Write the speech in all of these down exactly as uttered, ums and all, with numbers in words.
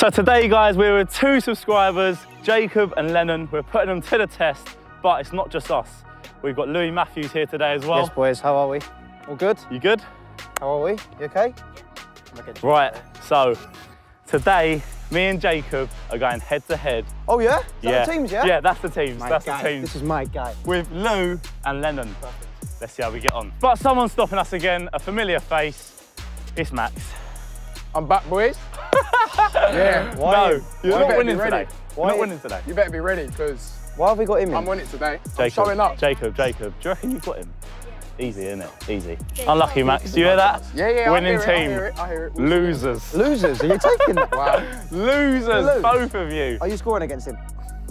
So today, guys, we're with two subscribers, Jacob and Lennon. We're putting them to the test, but it's not just us. We've got Louie Matthews here today as well. Yes, boys, how are we? All good? You good? How are we? You okay? Yeah. Okay. Right, so today, me and Jacob are going head to head. Oh, yeah? Is that yeah. the teams, yeah? Yeah, that's the teams, my that's guy. the teams. This is my guy. With Lou and Lennon. Perfect. Let's see how we get on. But someone's stopping us again, a familiar face. It's Max. I'm back, boys. Yeah. Why no, you? you're why not winning today. Why you're not winning today. You better be ready, because... Why have we got him in? I'm winning today. Jacob, I'm showing up. Jacob, Jacob, do you reckon you've got him? Yeah. Easy, isn't it? Easy. Yeah. Unlucky, Max. Do you hear that? Yeah, yeah, winning I hear it, team. I hear it. I hear it. Losers. Losers? Are you taking that? Wow. Losers, Lose. both of you. Are you scoring against him?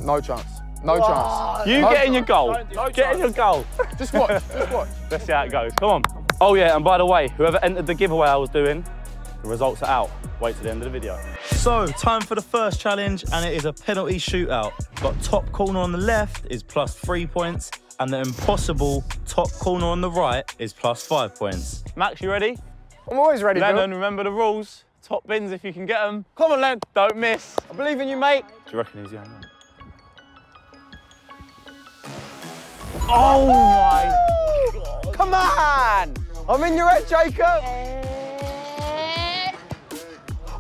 No chance. No Whoa. chance. You no get in your goal. No get chance. in your goal. Just watch, just watch. Let's see how it goes. Come on. Oh yeah, and by the way, whoever entered the giveaway I was doing, the results are out. Wait till the end of the video. So, time for the first challenge, and it is a penalty shootout. Got top corner on the left is plus three points, and the impossible top corner on the right is plus five points. Max, you ready? I'm always ready, Lennon, Bill. remember the rules. Top bins if you can get them. Come on, Len. Don't miss. I believe in you, mate. Do you reckon he's young, man? Oh, my God. Come on. I'm in your head, Jacob.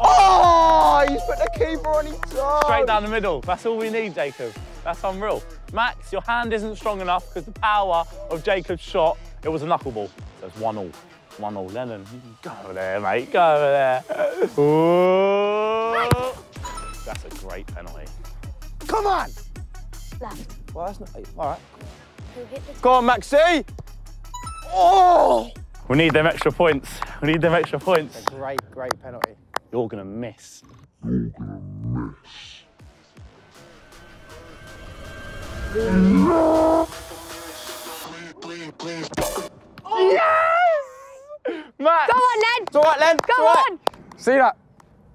Oh, he's put the keeper on his toe. Straight down the middle. That's all we need, Jacob. That's unreal. Max, your hand isn't strong enough because the power of Jacob's shot, it was a knuckleball. So it's one all. One all. Lennon, you can go over there, mate. Go over there. Ooh. That's a great penalty. Come on. Left. Well, that's not... All right. Go on, Maxie. Oh! We need them extra points. We need them extra points. That's a great, great penalty. You're gonna miss. You're gonna miss. No. Yes! Max! Go on, Len! It's all right, Len. Go right. on! See that?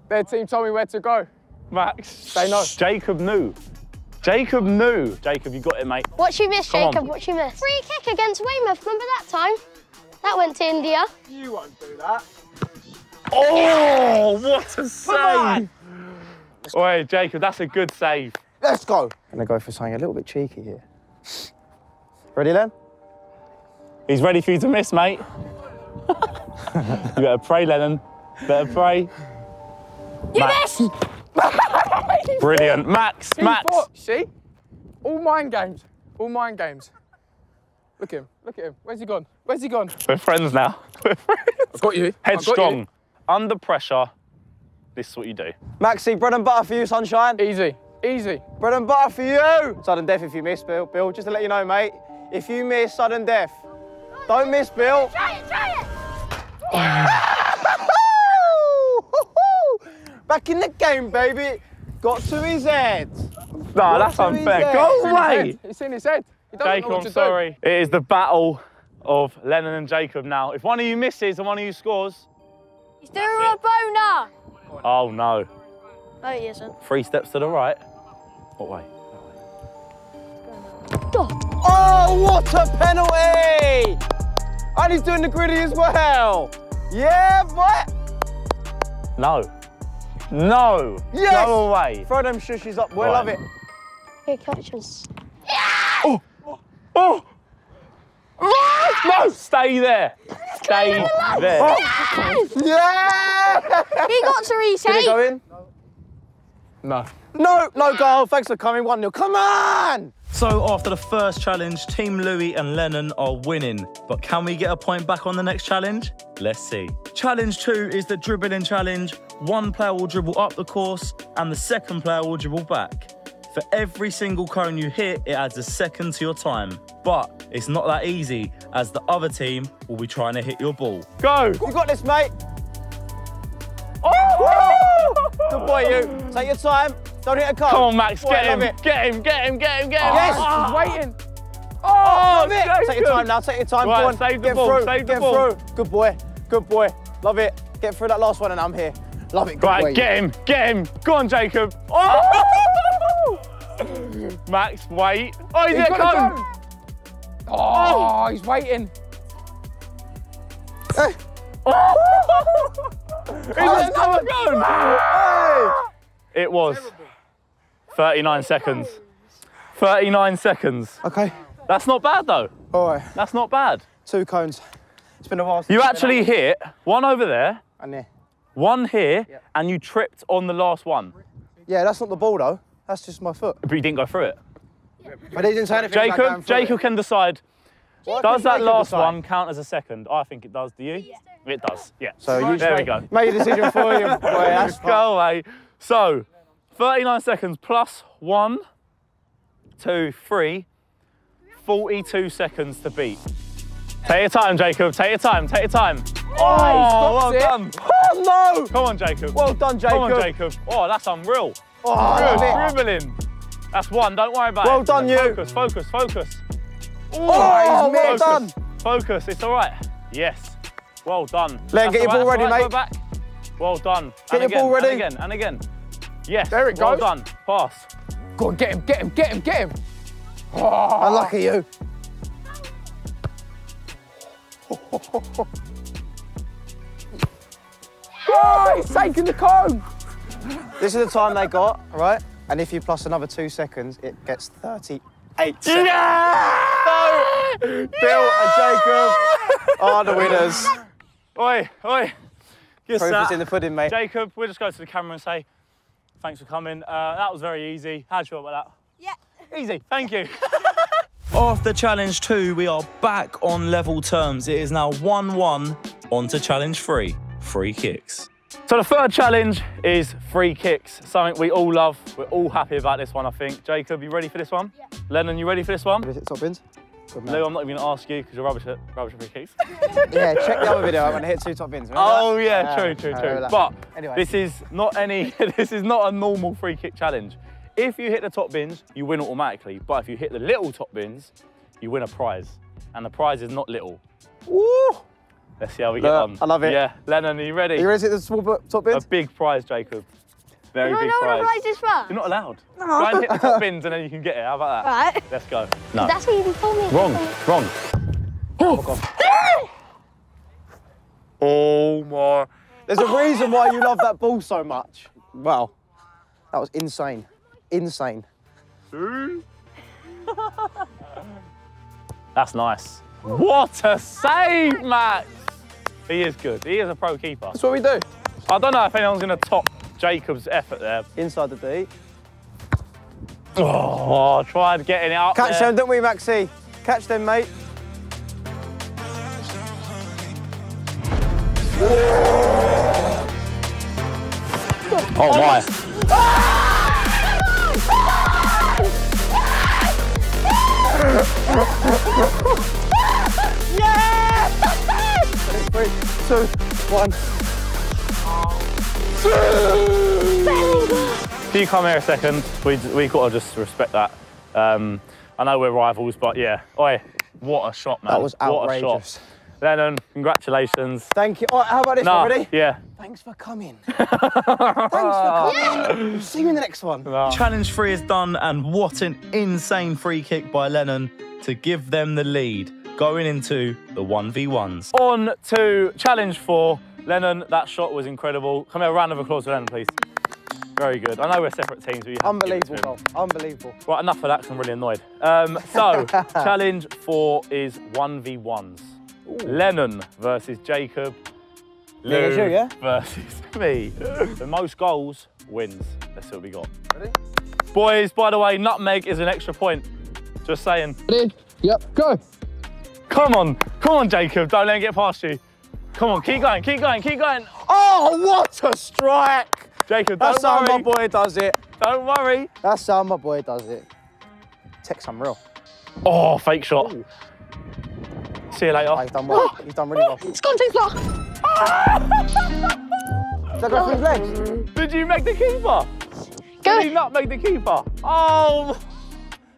Their team told me where to go. Max. They know. Jacob knew. Jacob knew. Jacob, you got it, mate. What you missed, Come Jacob? On. What you missed? Free kick against Weymouth. Remember that time? That went to India. You won't do that. Oh, what a save! Oi, Jacob, that's a good save. Let's go. I'm going to go for something a little bit cheeky here. Ready, Len? He's ready for you to miss, mate. You better pray, Lennon. Better pray. You Max. missed! Brilliant. Max, He's Max. Fought. See? All mind games. All mind games. Look at him. Look at him. Where's he gone? Where's he gone? We're friends now. We're friends. I've got you. Headstrong. Under pressure, this is what you do. Maxie, bread and butter for you, sunshine. Easy, easy. Bread and butter for you. Sudden death if you miss, Bill. Bill, just to let you know, mate, if you miss, sudden death. Don't miss, Bill. Try it, try it. Back in the game, baby. Got to his head. No, Got that's unfair. Go away. It's in his head. He doesn't Jacob, know what I'm sorry. Do. It is the battle of Lennon and Jacob now. If one of you misses and one of you scores, he's doing a boner. Oh, no. No, he isn't. Three steps to the right. What way? Oh, oh what a penalty! And he's doing the gritty as well. Yeah, boy. No. No. Yes. Go away. Throw them shushies up. We we'll love it. Good catches. Yeah. Oh. Oh. No, stay there. Stay there. Oh. Yes! Yeah! He got to retake. Did he go in? No. No, no goal. Thanks for coming. one nil. Come on! So after the first challenge, Team Louie and Lennon are winning. But can we get a point back on the next challenge? Let's see. Challenge two is the dribbling challenge. One player will dribble up the course and the second player will dribble back. For every single cone you hit, it adds a second to your time. But it's not that easy, as the other team will be trying to hit your ball. Go! You got this, mate. Oh! Good boy, you. Take your time. Don't hit a cone. Come on, Max. Boy, get him. Get him. Get him. Get him. Get him. Yes. Oh. He's waiting. Oh, oh it. Take your time now. Take your time. Right, go on. Save the get ball. Through. Save get the ball. Through. Good boy. Good boy. Love it. Get through that last one, and I'm here. Love it. Good right, boy, get you. him. Get him. Go on, Jacob. Oh! Max, wait. Oh, he's, he's there, come. Go. Oh, oh, he's waiting. Hey. Oh. He's oh, another cone. Ah. Hey. It was terrible. thirty-nine seconds. thirty-nine seconds. Okay. That's not bad though. All right. That's not bad. Two cones. It's been a while since you actually out. hit one over there. And there. One here, yep. And you tripped on the last one. Yeah, that's not the ball though. That's just my foot. But you didn't go through it. Yeah. I didn't say anything. Jacob, about Jacob it. can decide. Well, does that last decide. one count as a second? I think it does. Do you? Yeah. It does. Yeah. So you there we go. Made a decision for you. Let's go away. So, thirty-nine seconds plus one, two, three, forty-two seconds to beat. Take your time, Jacob. Take your time. Take your time. Oh, oh well it. done. Oh, no. Come on, Jacob. Well done, Jacob. Come on, Jacob. Oh, that's unreal. Oh, dribbling. That's one. Don't worry about well it. Well done, focus, you. Focus, focus, focus. Ooh, oh, he's well done. Focus. It's all right. Yes. Well done. Len, get your ball ready, mate. Go back. Well done. Get your ball ready. And again, and again. Yes. There it goes. Well done. Pass. Go on, get him, get him, get him, get him. Oh. Unlucky you. Oh, he's taking the cone! This is the time they got, right? And if you plus another two seconds, it gets thirty-eight seconds. Yeah! So, Bill yeah! and Jacob are the winners. Oi, oi. Proof is in the pudding, mate. Jacob, we'll just go to the camera and say, thanks for coming. Uh, that was very easy. How'd you feel about that? Yeah. Easy, thank you. After challenge two, we are back on level terms. It is now one one. On to challenge three, free kicks. So the third challenge is free kicks, something we all love. We're all happy about this one, I think. Jacob, you ready for this one? Yeah. Lennon, you ready for this one? Top bins. Lou, I'm not even going to ask you because you're rubbish at, rubbish at free kicks. Yeah, check the other video. I'm going to hit two top bins. Remember oh, that? yeah, true, true, true. No, but anyway. this is not any, this is not a normal free kick challenge. If you hit the top bins, you win automatically. But if you hit the little top bins, you win a prize. And the prize is not little. Woo! Let's see how we Look, get on. I love it. Yeah. Lennon, are you ready? Are you ready to hit the small top bins? A big prize, Jacob. Very big prize. You don't know what a prize is for? You're not allowed. No. Try and hit the top bins and then you can get it. How about that? All right. Let's go. No. That's what you can call me. Wrong. Wrong. Oh, God. Oh, my. There's a reason why you love that ball so much. Wow. That was insane. Insane. That's nice. What a save, Max! He is good. He is a pro keeper. That's what we do. I don't know if anyone's going to top Jacob's effort there. Inside the D. Oh, I tried getting it up. Catch there. them, don't we, Maxie? Catch them, mate. Oh, oh my. Ah! Yeah! Three, two, one. Oh. Can you come here a second? We we gotta just respect that. Um, I know we're rivals, but yeah. Oi, what a shot, man! That was outrageous. What a shot. Lennon, congratulations. Thank you. All right, how about this nah, already? Yeah. Thanks for coming. Thanks for coming. Yeah. See you in the next one. Nah. Challenge three is done, and what an insane free kick by Lennon to give them the lead, going into the one v ones. On to challenge four. Lennon, that shot was incredible. Come here, a round of applause for Lennon, please. Very good. I know we're separate teams, but you have Unbelievable, to give it to him. Unbelievable. Right, enough of that, because I'm really annoyed. Um, so, challenge four is one v ones. Ooh. Lennon versus Jacob. Lou yeah, you, yeah? versus me. The most goals wins. Let's see what we got. Ready? Boys, by the way, nutmeg is an extra point. Just saying. Ready? Yep, go. Come on. Come on, Jacob. Don't let him get past you. Come on, keep going, keep going, keep going. Oh, what a strike. Jacob, don't That's worry. That's how my boy does it. Don't worry. That's how my boy does it. Tech's unreal. Oh, fake shot. Ooh. See you later. Oh, he's done well. Oh, he's done really well. It's gone too far. Did that go through his legs? Did you make the keeper? Go. Did you not make the keeper? Oh.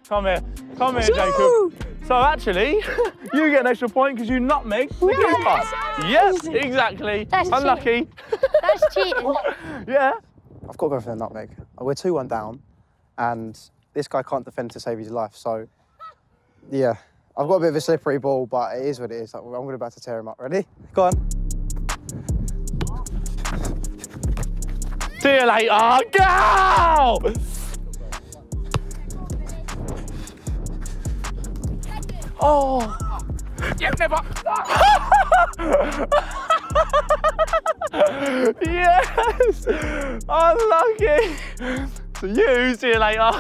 Come here. Come here, Jacob. So actually, you get an extra point because you nutmeg the yeah, keeper. Yes, exactly. That's Unlucky. Cheating. That's cheating. Yeah. I've got to go for the nutmeg. We're two one down, and this guy can't defend to save his life, so yeah. I've got a bit of a slippery ball, but it is what it is. Like, I'm about to tear him up. Ready? Go on. See you later. Go! now. Oh. Yeah, never. Yes. Unlucky. So you see you later.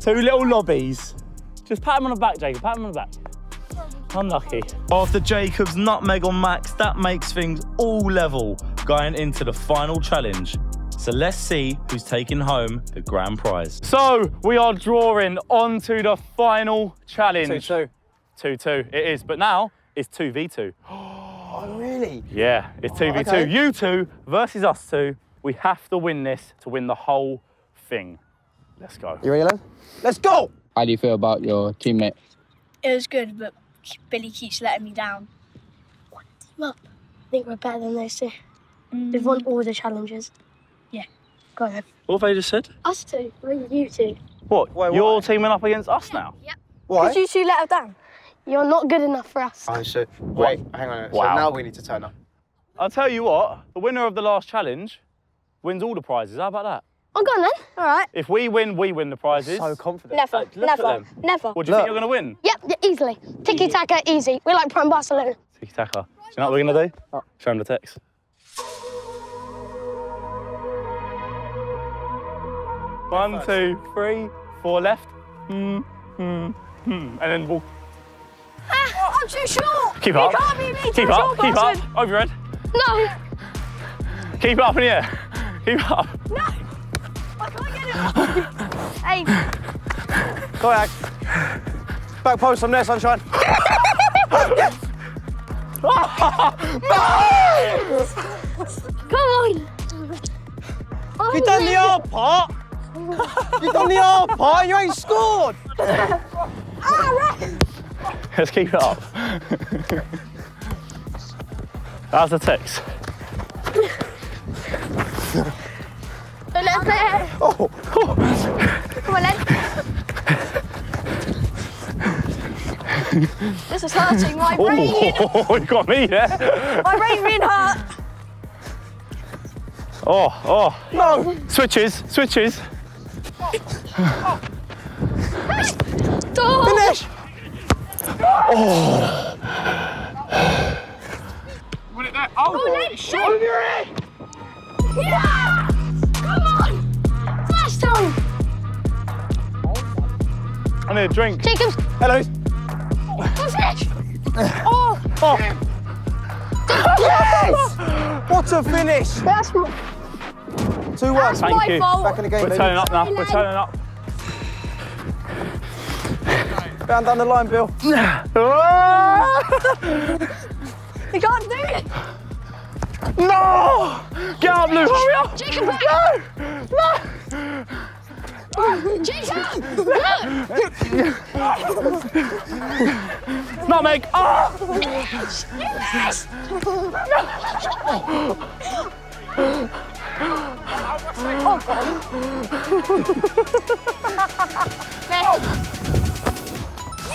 Two little lobbies. Just pat him on the back, Jacob. Pat him on the back. Unlucky. After Jacob's nutmeg on Max, that makes things all level going into the final challenge. So let's see who's taking home the grand prize. So we are drawing onto the final challenge. two two. two two it is, but now it's two v two. Oh, really? Yeah, it's two v two. Oh, okay. You two versus us two. We have to win this to win the whole thing. Let's go. You ready, Len? Let's go! How do you feel about your teammate? It was good, but Billy keeps letting me down. One team up. I think we're better than those two. Mm. We've won all the challenges. Yeah. Go ahead. What have they just said? Us two. I mean, you two. What? Wait, You're why? teaming up against us yeah. now? Yep. Why? Because you two let her down. You're not good enough for us. Oh, shit. Wait, what? hang on. Wow. So now we need to turn up. I'll tell you what. The winner of the last challenge wins all the prizes. How about that? I'm gone then. All right. If we win, we win the prizes. So confident. Never, like, never, never. What do you look. think you're going to win? Yep, easily. Tiki-taka, easy. We're like Prime Barcelona. Tiki-taka. Do you know what we're going to do? Oh. Show him the text. One, two, three, four left. Hmm, hmm, hmm. And then we'll... Ah, I'm too short. Keep up. You can't be me. Keep up, keep up. Over your head. No. Keep it up in the air. Keep up. No. I can't get it. Hey. Go back. Back post from there, sunshine. Yes. Oh, no. Come on. Oh, You've done no. the hard part. You've done the hard part. You ain't scored. Ah, right. Let's keep it up. That's the text. Oh. Oh. Come on, Len. This is hurting my oh. brain. Oh, you got me there. Yeah? My brain being hurt. Oh, oh. No. Switches, switches. Oh. Oh. Finish. Oh. Win it there. Oh, oh no, shit. Over your head. Yeah! Come on! Flash time! I need a drink. Jacobs! Hello! What's it? Oh! Oh! Yes! What a finish! That's my... two one. Thank my you. Fault. Back in the game, We're baby. turning up now. We're turning up. Down down the line, Bill. You can't do it! No! Get up, Lou, hurry up! Jacob, back. Go! No! Oh, Jacob! No! Nutmeg! Oh! You missed! No! Oh,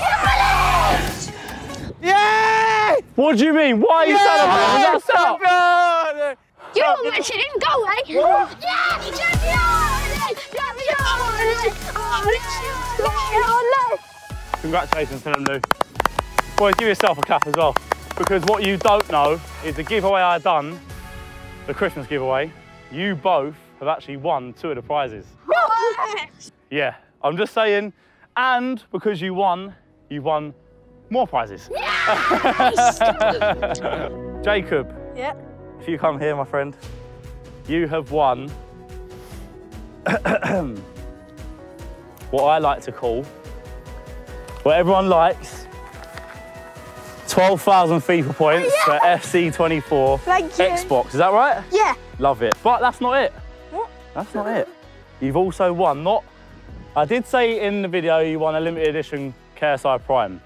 God. Yay! What do you mean? Why are you yeah, celebrating? That's up! You don't mention him, go away! Yeah! Champion! Champion! Congratulations to them, Lou. Boys, give yourself a clap as well. Because what you don't know is the giveaway I done, the Christmas giveaway, you both have actually won two of the prizes. Yeah, I'm just saying, and because you won, you've won more prizes. Yes! Jacob. Yeah. If you come here, my friend, you have won what I like to call, what everyone likes, twelve thousand FIFA points oh, yeah. for F C Twenty Four Xbox. Is that right? Yeah. Love it. But that's not it. What? That's not it. You've also won not. I did say in the video you won a limited edition K S I Prime.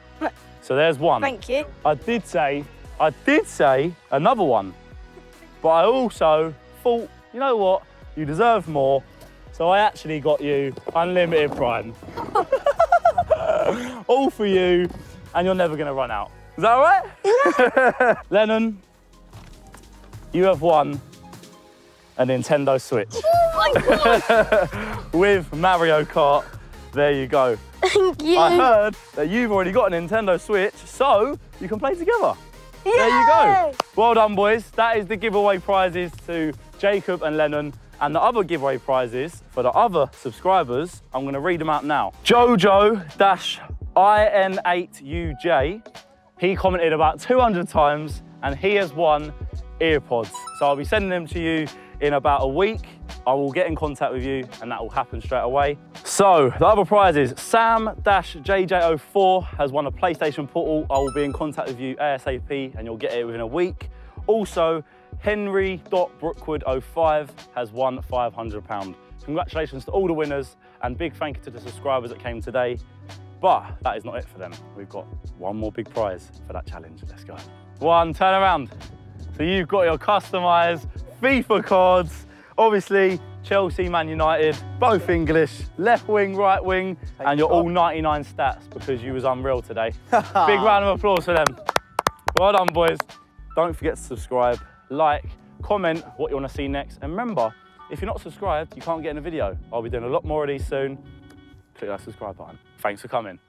So there's one. Thank you. I did say, I did say another one, but I also thought, you know what, you deserve more, so I actually got you unlimited Prime. All for you, and you're never gonna run out. Is that all right? Yeah. Lennon, you have won a Nintendo Switch. Oh my God. With Mario Kart. There you go. Thank you. I heard that you've already got a Nintendo Switch, so you can play together. Yay! There you go. Well done, boys. That is the giveaway prizes to Jacob and Lennon. And the other giveaway prizes for the other subscribers, I'm going to read them out now. Jojo dash I N eight U J, he commented about two hundred times and he has won AirPods. So I'll be sending them to you in about a week. I will get in contact with you and that will happen straight away. So the other prizes, Sam dash J J zero four has won a PlayStation Portal. I will be in contact with you ASAP and you'll get it within a week. Also, Henry dot Brookwood oh five has won five hundred pounds. Congratulations to all the winners and big thank you to the subscribers that came today. But that is not it for them. We've got one more big prize for that challenge. Let's go. One, turn around. So you've got your customised FIFA cards. Obviously, Chelsea, Man United, both English, left wing, right wing, Thank and you're God. all ninety-nine stats because you was unreal today. Big round of applause for them. Well done, boys. Don't forget to subscribe, like, comment what you want to see next. And remember, if you're not subscribed, you can't get in a video. I'll be doing a lot more of these soon. Click that subscribe button. Thanks for coming.